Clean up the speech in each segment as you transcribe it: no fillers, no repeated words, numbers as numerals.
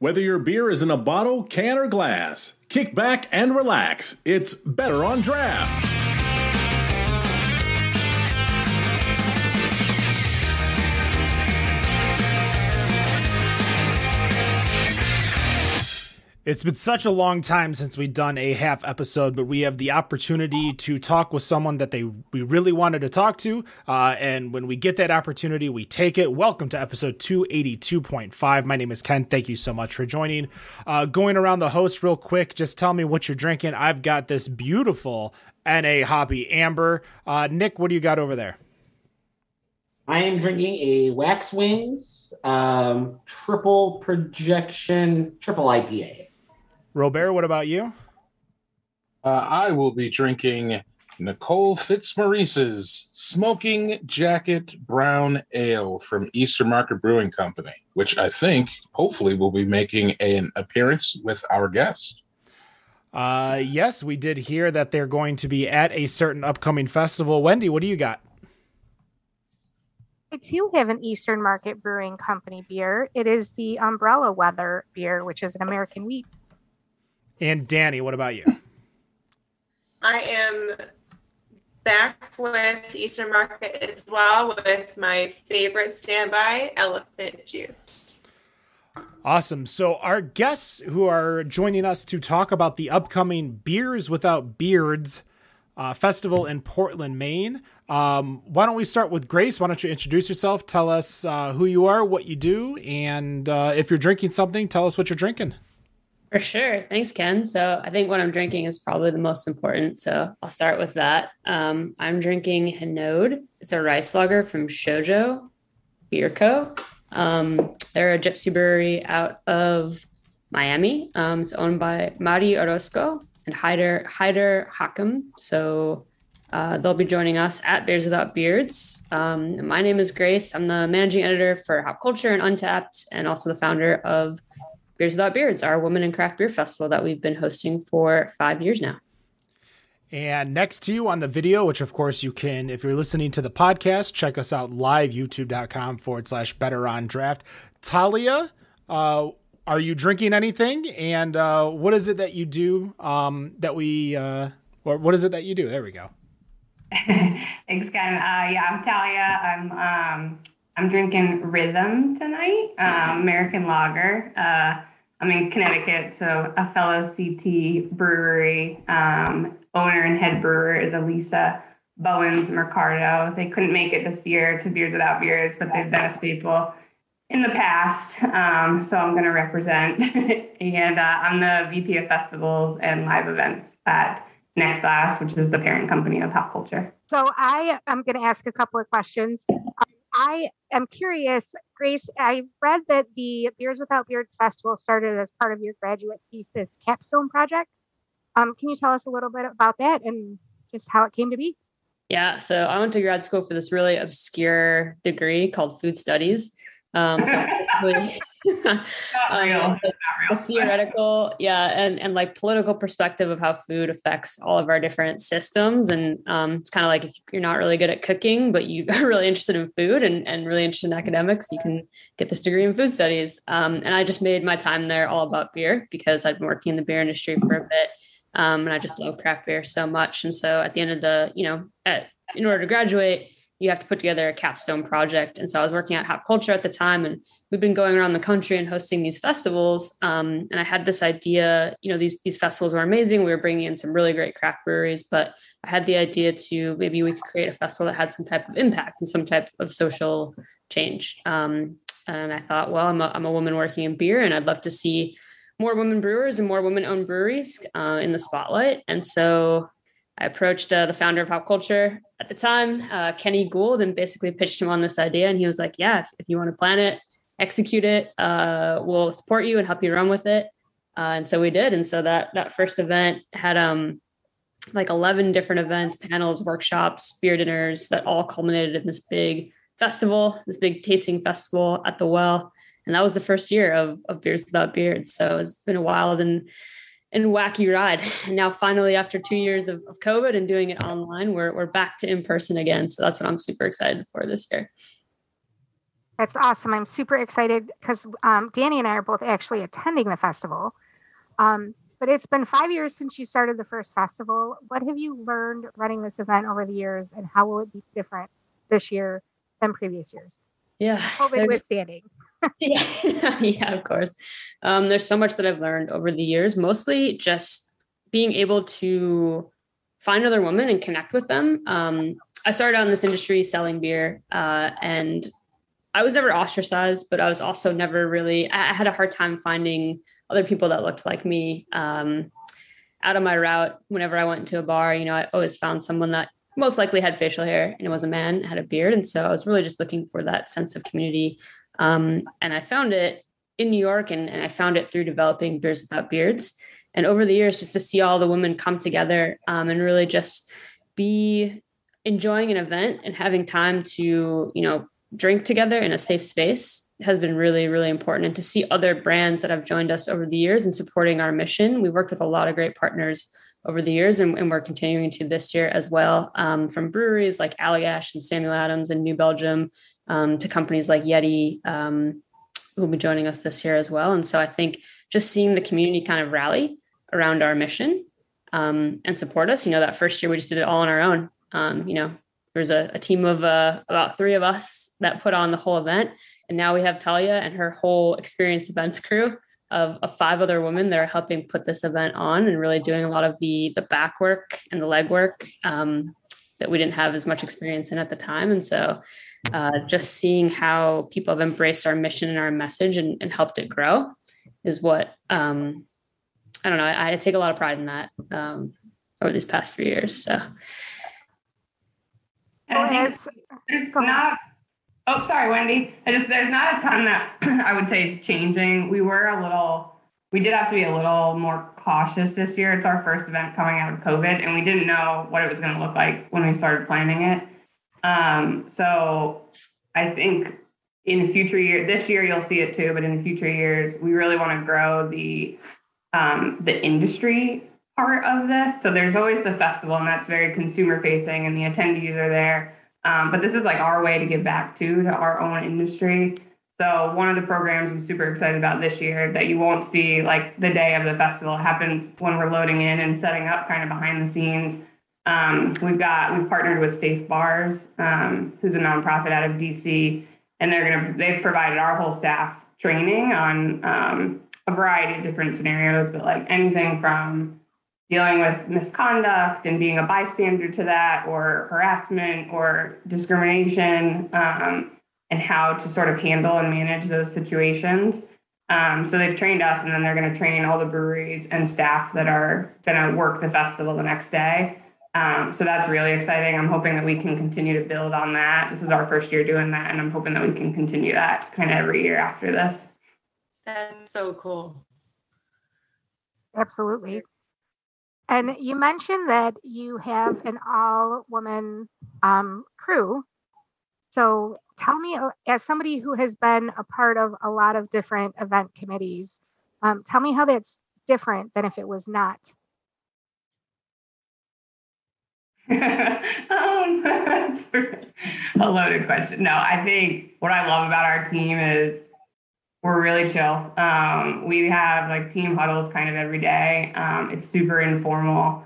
Whether your beer is in a bottle, can, or glass, kick back and relax. It's Better on Draft. It's been such a long time since we've done a half episode, but we have the opportunity to talk with someone that we really wanted to talk to. And when we get that opportunity, we take it. Welcome to episode 282.5. My name is Ken. Thank you so much for joining. Going around the host real quick, just tell me what you're drinking. I've got this beautiful NA Hoppy Amber. Nick, what do you got over there? I am drinking a Wax Wings triple projection, triple IPA. Robert, what about you? I will be drinking Nicole Fitzmaurice's Smoking Jacket Brown Ale from Easter Market Brewing Company, which I think, hopefully, will be making an appearance with our guest. Yes, we did hear that they're going to be at a certain upcoming festival. Wendy, what do you got? I too have an Eastern Market Brewing Company beer. It is the Umbrella Weather beer, which is an American wheat. And Danny, what about you? I am back with Eastern Market as well with my favorite standby, elephant juice. Awesome. So our guests who are joining us to talk about the upcoming Beers Without Beards festival in Portland, Maine. Why don't we start with Grace? Why don't you introduce yourself? Tell us who you are, what you do, and if you're drinking something, tell us what you're drinking. For sure. Thanks, Ken. So I think what I'm drinking is probably the most important. So I'll start with that. I'm drinking Hinode. It's a rice lager from Shōjō Beer Co. They're a gypsy brewery out of Miami. It's owned by Mari Orozco and Haider Hakam. So they'll be joining us at Beers Without Beards. My name is Grace. I'm the managing editor for Hop Culture and Untappd, and also the founder of Beers Without Beards, our Women in Craft Beer Festival that we've been hosting for 5 years now. And next to you on the video, which of course you can, if you're listening to the podcast, check us out live, youtube.com/Better on Draft. Talia, are you drinking anything? And what is it that you do what is it that you do? There we go. Thanks, Ken. I'm Talia. I'm drinking Rhythm tonight, American lager. I'm in Connecticut, so a fellow CT brewery owner and head brewer is Elisa Bowens Mercado. They couldn't make it this year to Beers Without Beards, but they've been a staple in the past. So I'm going to represent. And I'm the VP of Festivals and Live Events at Next Glass, which is the parent company of Hop Culture. So I am going to ask a couple of questions. I am curious, Grace, I read that the Beers Without Beards Festival started as part of your graduate thesis capstone project. Can you tell us a little bit about that and just how it came to be? Yeah, so I went to grad school for this really obscure degree called food studies. Not real. Theoretical, and like political perspective of how food affects all of our different systems. And it's kind of like if you're not really good at cooking, but you are really interested in food and really interested in academics, you can get this degree in food studies. And I just made my time there all about beer because I've been working in the beer industry for a bit, and I just love craft beer so much. And so at the end of in order to graduate, you have to put together a capstone project. And so I was working at Hop Culture at the time, and we've been going around the country and hosting these festivals. And I had this idea, these festivals were amazing. We were bringing in some really great craft breweries, but I had the idea to maybe we could create a festival that had some type of impact and some type of social change. And I thought, well, I'm a woman working in beer, and I'd love to see more women brewers and more women-owned breweries in the spotlight. And so I approached the founder of Hop Culture at the time, Kenny Gould, and basically pitched him on this idea. And he was like, yeah, if you want to plan it, execute it, we'll support you and help you run with it. And so we did. And so that first event had 11 different events, panels, workshops, beer dinners that all culminated in this big festival, this big tasting festival at the Well. And that was the first year of Beers Without Beards. So it's been a wild and wacky ride. And now finally, after 2 years of COVID and doing it online, we're back to in person again. So that's what I'm super excited for this year. That's awesome. I'm super excited because Danny and I are both actually attending the festival. But it's been 5 years since you started the first festival. What have you learned running this event over the years, and how will it be different this year than previous years? Yeah. COVID withstanding. Yeah, of course. There's so much that I've learned over the years, mostly just being able to find other women and connect with them. I started out in this industry selling beer, and I was never ostracized, but I was also never really, I had a hard time finding other people that looked like me, out of my route. Whenever I went to a bar, you know, I always found someone that most likely had facial hair and it was a man, had a beard. And so I was really just looking for that sense of community. And I found it in New York, and I found it through developing Beers Without Beards. And over the years, just to see all the women come together, and really just be enjoying an event and having time to, you know, drink together in a safe space has been really, really important. And to see other brands that have joined us over the years and supporting our mission. We worked with a lot of great partners over the years, and we're continuing to this year as well, from breweries like Allagash and Samuel Adams and New Belgium, to companies like Yeti, who will be joining us this year as well. And so I think just seeing the community kind of rally around our mission, and support us. You know, that first year we just did it all on our own. You know, there's a team of about three of us that put on the whole event. And now we have Talia and her whole experienced events crew of five other women that are helping put this event on and really doing a lot of the back work and the leg work, that we didn't have as much experience in at the time. And so just seeing how people have embraced our mission and our message and helped it grow is what, I don't know. I take a lot of pride in that, over these past few years. So. I think sorry, Wendy. There's not a ton that I would say is changing. We did have to be a little more cautious this year. It's our first event coming out of COVID, and we didn't know what it was going to look like when we started planning it. So I think in future years, this year you'll see it too, but in future years, we really want to grow the industry part of this. So there's always the festival, and that's very consumer facing, and the attendees are there. But this is like our way to give back to our own industry. So one of the programs I'm super excited about this year that you won't see like the day of the festival happens when we're loading in and setting up kind of behind the scenes. We've partnered with Safe Bars, who's a nonprofit out of DC, and they've provided our whole staff training on a variety of different scenarios, but like anything from dealing with misconduct and being a bystander to that, or harassment or discrimination, and how to sort of handle and manage those situations. So they've trained us, and then they're going to train all the breweries and staff that are going to work the festival the next day. So that's really exciting. I'm hoping that we can continue to build on that. This is our first year doing that, and I'm hoping that we can continue that kind of every year after this. That's so cool. Absolutely. And you mentioned that you have an all-woman crew. So tell me, as somebody who has been a part of a lot of different event committees, tell me how that's different than if it was not. That's a loaded question. No, I think what I love about our team is we're really chill. We have like team huddles kind of every day. It's super informal.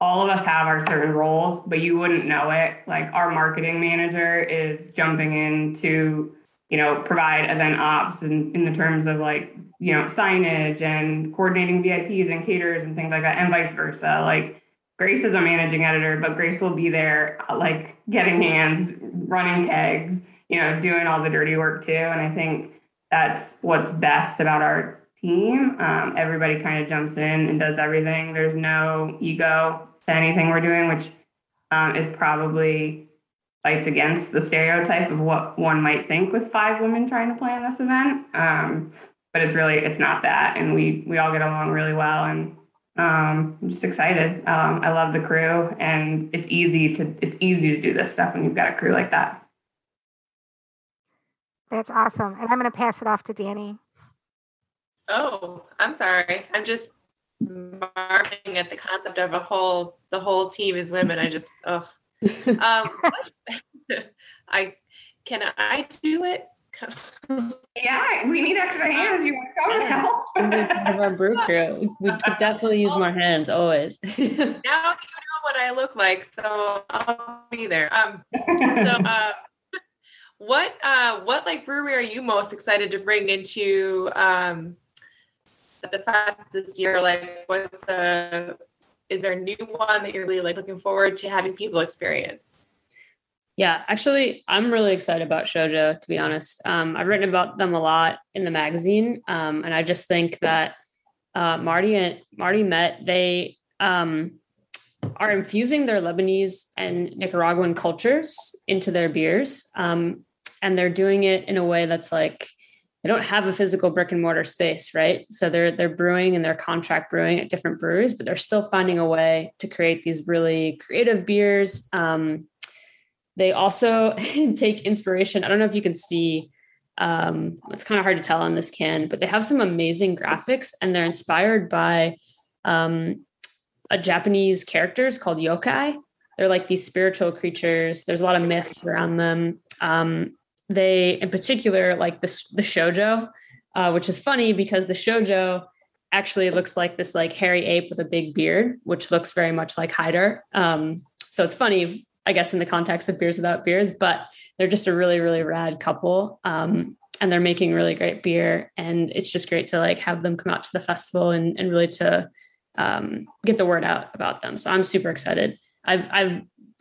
All of us have our certain roles, but you wouldn't know it. Like our marketing manager is jumping in to, you know, provide event ops in the terms of like, you know, signage and coordinating VIPs and caterers and things like that, and vice versa. Like Grace is a managing editor, but Grace will be there like getting hands, running kegs, you know, doing all the dirty work too. And I think that's what's best about our team. Everybody kind of jumps in and does everything. There's no ego to anything we're doing, which is probably fights against the stereotype of what one might think with five women trying to plan this event. But it's not that. And we all get along really well. And I'm just excited. I love the crew, and it's easy to do this stuff when you've got a crew like that. That's awesome. And I'm going to pass it off to Danny. Oh, I'm sorry. I'm just marveling at the concept of the whole team is women. I just, I do it? Yeah, we need extra hands. You want to help? Part of our brew crew. We could definitely use more hands, always. Now you know what I look like, so I'll be there. What like brewery are you most excited to bring into the fest this year? Like, is there a new one that you're really like looking forward to having people experience? Yeah, actually, I'm really excited about Shōjō, to be honest. I've written about them a lot in the magazine. And I just think that Marty and Met, they are infusing their Lebanese and Nicaraguan cultures into their beers. And they're doing it in a way that's like, they don't have a physical brick and mortar space, right? So they're brewing and they're contract brewing at different breweries, but they're still finding a way to create these really creative beers. They also take inspiration. I don't know if you can see, it's kind of hard to tell on this can, but they have some amazing graphics and they're inspired by a Japanese characters called yokai. They're like these spiritual creatures. There's a lot of myths around them. They, in particular, like the shōjō, which is funny because the shōjō actually looks like this like hairy ape with a big beard, which looks very much like Haider. So it's funny, I guess, in the context of Beers Without Beards, but they're just a really, really rad couple. And they're making really great beer. And it's just great to like have them come out to the festival and really to get the word out about them. So I'm super excited. I've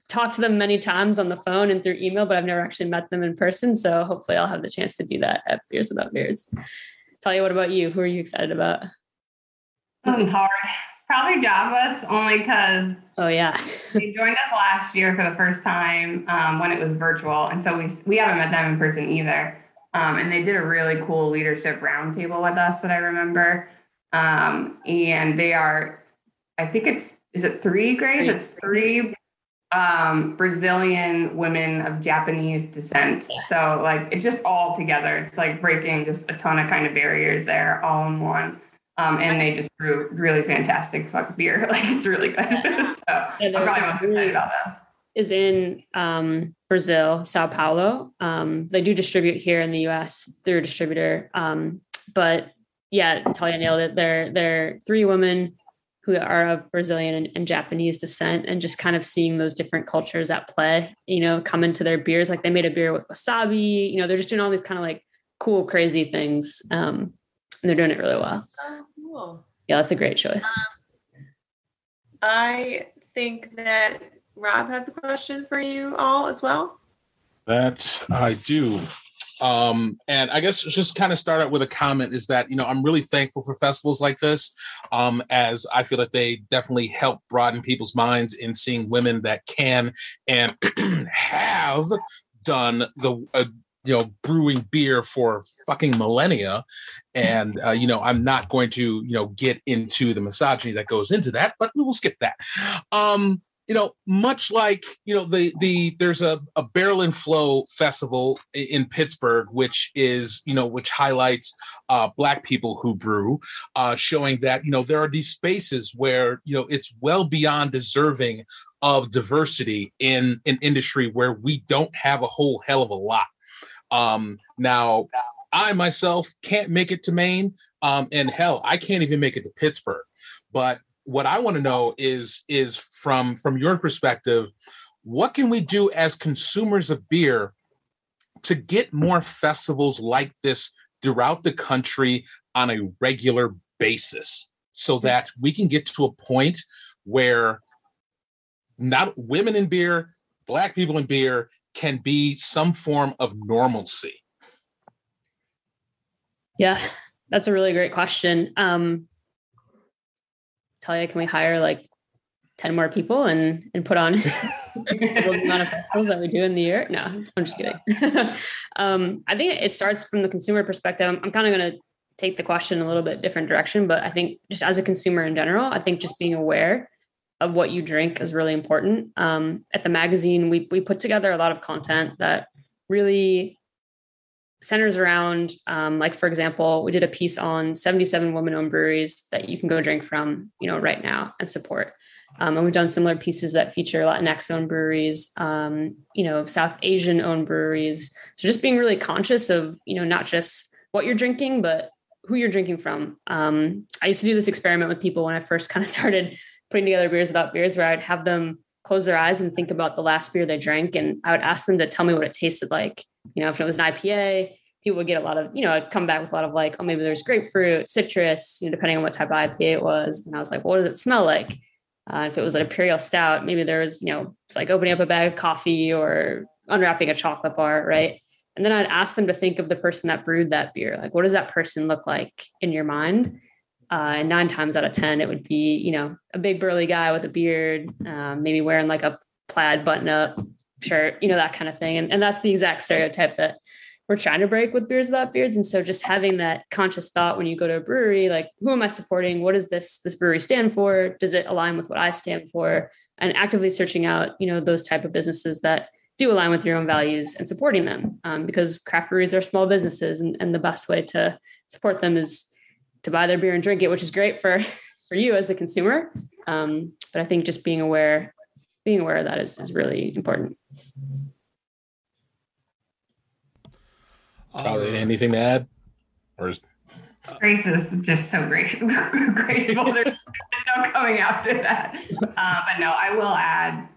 talked to them many times on the phone and through email, but I've never actually met them in person. So hopefully I'll have the chance to do that at Beers Without Beards. Talia, what about you? Who are you excited about? It's hard. Probably Japas, only because they joined us last year for the first time when it was virtual, and so we haven't met them in person either. And they did a really cool leadership roundtable with us that I remember. And they are, I think is it three grades? It's three Brazilian women of Japanese descent. Yeah. So like it's just all together. It's like breaking just a ton of kind of barriers there, all in one. And they just brew really fantastic beer. Like it's really good. Yeah. So I'm probably most excited about that. Is in Brazil, Sao Paulo. They do distribute here in the U.S. through a distributor. But yeah, Talia nailed it. They're three women who are of Brazilian and Japanese descent, and just kind of seeing those different cultures at play. You know, come into their beers. Like they made a beer with wasabi. You know, they're just doing all these kind of like cool, crazy things. And they're doing it really well. Cool. Yeah, that's a great choice. I think that Rob has a question for you all as well. That I do. And I guess just kind of start out with a comment is that, you know, I'm really thankful for festivals like this, as I feel that they definitely help broaden people's minds in seeing women that can and have done the brewing beer for fucking millennia. And, I'm not going to, get into the misogyny that goes into that, but we will skip that. Much like, there's a Barrel and Flow festival in Pittsburgh, which is, which highlights Black people who brew, showing that, there are these spaces where, it's well beyond deserving of diversity in an industry where we don't have a whole hell of a lot. Now, I myself can't make it to Maine, and hell, I can't even make it to Pittsburgh. But what I want to know is from your perspective, what can we do as consumers of beer to get more festivals like this throughout the country on a regular basis, so that we can get to a point where not women in beer, Black people in beer, can be some form of normalcy? Yeah, that's a really great question. Talia, can we hire like 10 more people and put on the amount of festivals that we do in the year? No, I'm just kidding. I think it starts from the consumer perspective. I'm kind of going to take the question a little bit different direction, but I think just as a consumer in general, I think just being aware of what you drink is really important. At the magazine, we put together a lot of content that really centers around, like, for example, we did a piece on 77 women-owned breweries that you can go drink from, right now and support. And we've done similar pieces that feature Latinx-owned breweries, South Asian-owned breweries. So just being really conscious of, not just what you're drinking, but who you're drinking from. I used to do this experiment with people when I first kind of started putting together Beers Without Beards, where I'd have them close their eyes and think about the last beer they drank. And I would ask them to tell me what it tasted like. If it was an IPA, people would get a lot of, I'd come back with a lot of like, oh, maybe there's grapefruit, citrus, depending on what type of IPA it was. And I was like, well, what does it smell like? If it was an imperial stout, maybe there was, it's like opening up a bag of coffee or unwrapping a chocolate bar, right? And then I'd ask them to think of the person that brewed that beer. Like, what does that person look like in your mind? And 9 times out of 10, it would be, a big burly guy with a beard, maybe wearing like a plaid button-up shirt, that kind of thing. And that's the exact stereotype that we're trying to break with Beers Without Beards. And so just having that conscious thought when you go to a brewery, like, who am I supporting? What does this brewery stand for? Does it align with what I stand for? And actively searching out, those type of businesses that do align with your own values and supporting them, because craft breweries are small businesses, and the best way to support them is to buy their beer and drink it, which is great for you as the consumer. But I think just being aware of that is really important. Probably anything to add? Or is... Grace is just so graceful. Graceful. There's no coming after that. But no, I will add,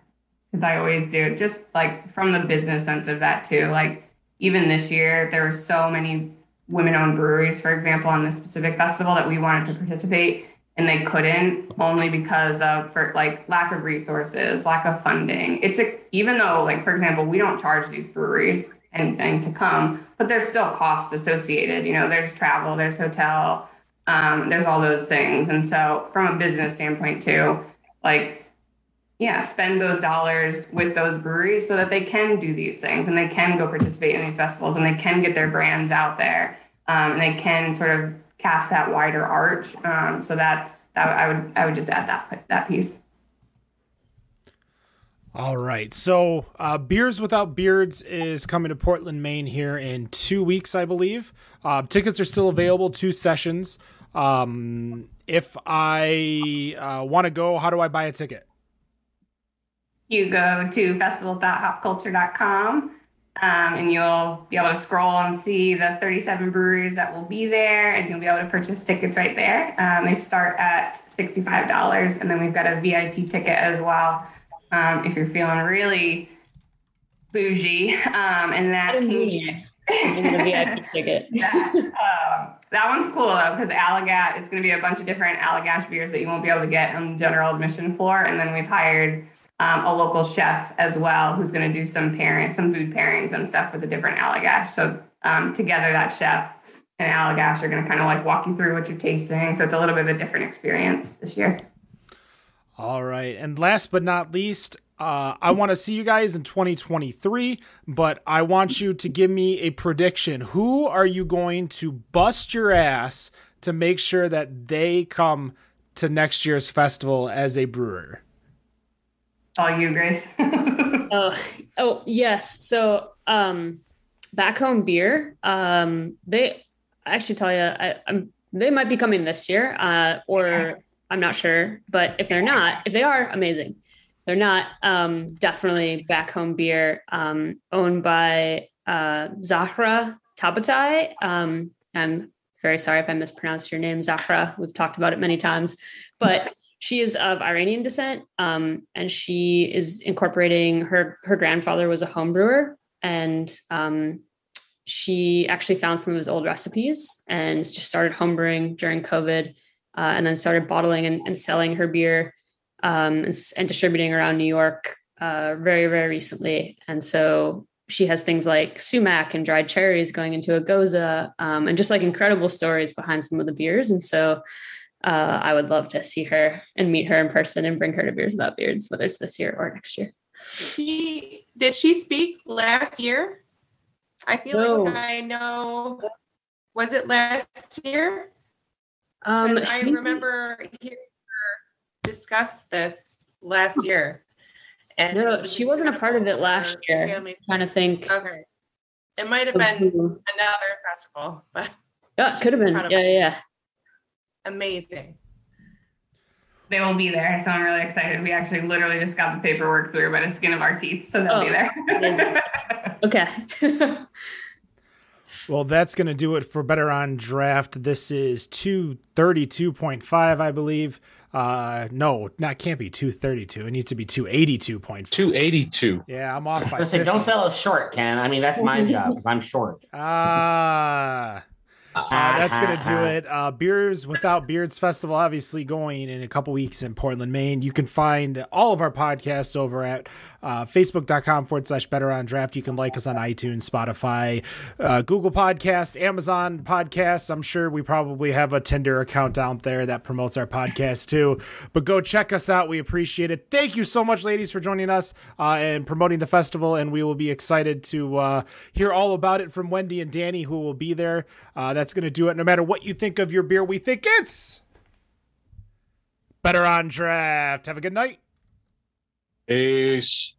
because I always do, just like from the business sense of that too. Like even this year, there were so many women-owned breweries, for example, on this specific festival that we wanted to participate, and they couldn't only because of lack of resources, lack of funding. It's even though, like, for example, we don't charge these breweries anything to come, but there's still costs associated. There's travel, there's hotel, there's all those things. And so from a business standpoint too, spend those dollars with those breweries so that they can do these things and they can go participate in these festivals and they can get their brands out there, and they can sort of cast that wider arch. So that's that. I would just add that piece. All right. So Beers Without Beards is coming to Portland, Maine here in 2 weeks, I believe. Tickets are still available, 2 sessions. If I want to go, how do I buy a ticket? You go to festivals.hopculture.com, and you'll be able to scroll and see the 37 breweries that will be there, and you'll be able to purchase tickets right there. They start at $65, and then we've got a VIP ticket as well. If you're feeling really bougie, and that the VIP ticket. That one's cool though, because Allagash, it's going to be a bunch of different Allagash beers that you won't be able to get on the general admission floor. And then we've hired a local chef as well, who's going to do some food pairings and stuff with the different Allagash. So together, that chef and Allagash are going to kind of walk you through what you're tasting. So it's a little bit of a different experience this year. All right. And last but not least, I want to see you guys in 2023, but I want you to give me a prediction. Who are you going to bust your ass to make sure that they come to next year's festival as a brewer? All you, Grace. Oh, yes. So Back Home Beer, they actually tell you, they might be coming this year, or... Yeah. I'm not sure, but if they are, amazing. If they're not, definitely Back Home Beer, owned by Zahra Tabatai. I'm very sorry if I mispronounced your name, Zahra. We've talked about it many times, but she is of Iranian descent, and she is incorporating her grandfather was a home brewer, and she actually found some of his old recipes and just started homebrewing during COVID. And then started bottling and selling her beer, and distributing around New York very, very recently. And so she has things like sumac and dried cherries going into a goza, and just incredible stories behind some of the beers. And so I would love to see her and meet her in person and bring her to Beers Without Beards, whether it's this year or next year. Did she speak last year? I feel like I know. Was it last year? I remember hearing her discuss this last year. And no, she wasn't a part of it last year. Families. I'm trying to think. Okay. It might have been another festival, but yeah, it could have been. Yeah. Amazing. They won't be there, so I'm really excited. We actually literally just got the paperwork through by the skin of our teeth, so they'll be there. Okay. Well, that's going to do it for Better on Draft. This is 232.5, I believe. No, that can't be 232. It needs to be 282.5. 282. Yeah, I'm off by 50. Don't sell us short, Ken. I mean, that's my job because I'm short. That's going to do it. Beers Without Beards Festival, obviously going in a couple weeks in Portland, Maine. You can find all of our podcasts over at facebook.com/betterondraft. You can like us on iTunes, Spotify, Google Podcast, Amazon Podcasts. I'm sure we probably have a Tinder account out there that promotes our podcast too. But go check us out. We appreciate it. Thank you so much, ladies, for joining us and promoting the festival. And we will be excited to hear all about it from Wendy and Danny, who will be there. That's going to do it. No matter what you think of your beer, we think it's Better on Draft. Have a good night. Peace.